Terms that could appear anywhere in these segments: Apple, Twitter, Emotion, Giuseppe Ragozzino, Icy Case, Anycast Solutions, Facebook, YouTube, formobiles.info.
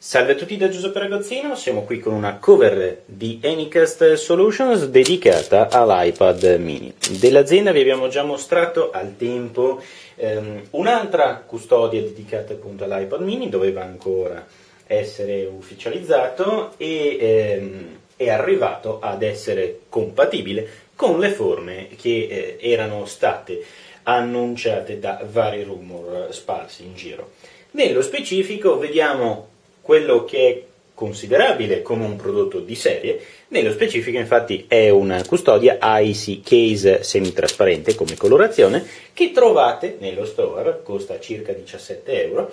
Salve a tutti da Giuseppe Ragozzino, siamo qui con una cover di Anycast Solutions dedicata all'iPad mini. Dell'azienda vi abbiamo già mostrato al tempo un'altra custodia dedicata appunto all'iPad mini, doveva ancora essere ufficializzato e è arrivato ad essere compatibile con le forme che erano state annunciate da vari rumor sparsi in giro. Nello specifico vediamo quello che è considerabile come un prodotto di serie. Nello specifico infatti è una custodia Icy Case semitrasparente come colorazione che trovate nello store, costa circa 17 euro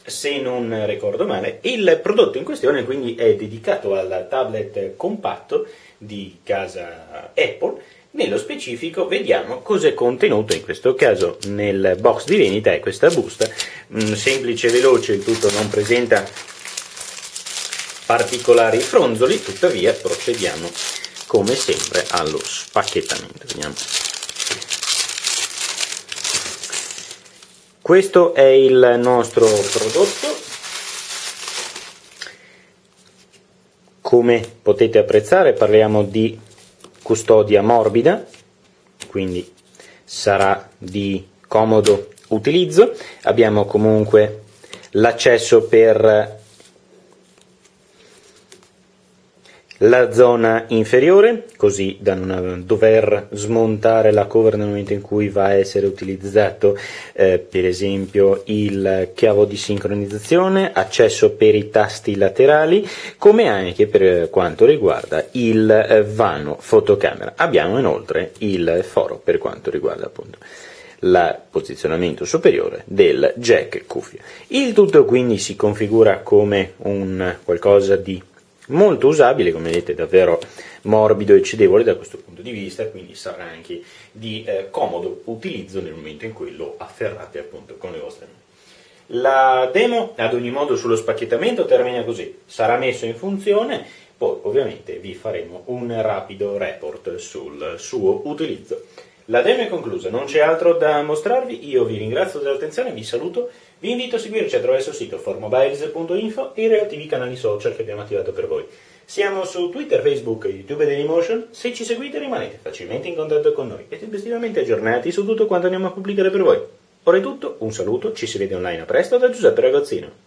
se non ricordo male. Il prodotto in questione quindi è dedicato al tablet compatto di casa Apple. Nello specifico vediamo cos'è contenuto in questo caso nel box di vendita. È questa busta, semplice e veloce, il tutto non presenta particolari fronzoli, tuttavia procediamo come sempre allo spacchettamento. Vediamo. Questo è il nostro prodotto. Come potete apprezzare parliamo di custodia morbida, quindi sarà di comodo utilizzo. Abbiamo comunque l'accesso per la zona inferiore, così da non dover smontare la cover nel momento in cui va a essere utilizzato per esempio il cavo di sincronizzazione, accesso per i tasti laterali, come anche per quanto riguarda il vano fotocamera. Abbiamo inoltre il foro per quanto riguarda appunto il posizionamento superiore del jack cuffia. Il tutto quindi si configura come un qualcosa di molto usabile, come vedete davvero morbido e cedevole da questo punto di vista, quindi sarà anche di comodo utilizzo nel momento in cui lo afferrate appunto con le vostre mani. La demo ad ogni modo sullo spacchettamento termina così, sarà messo in funzione, poi ovviamente vi faremo un rapido report sul suo utilizzo. La demo è conclusa, non c'è altro da mostrarvi, io vi ringrazio dell'attenzione, vi saluto, vi invito a seguirci attraverso il sito formobiles.info e i relativi canali social che abbiamo attivato per voi. Siamo su Twitter, Facebook, YouTube ed Emotion, se ci seguite rimanete facilmente in contatto con noi e tempestivamente aggiornati su tutto quanto andiamo a pubblicare per voi. Ora è tutto, un saluto, ci si vede online a presto da Giuseppe Ragozzino.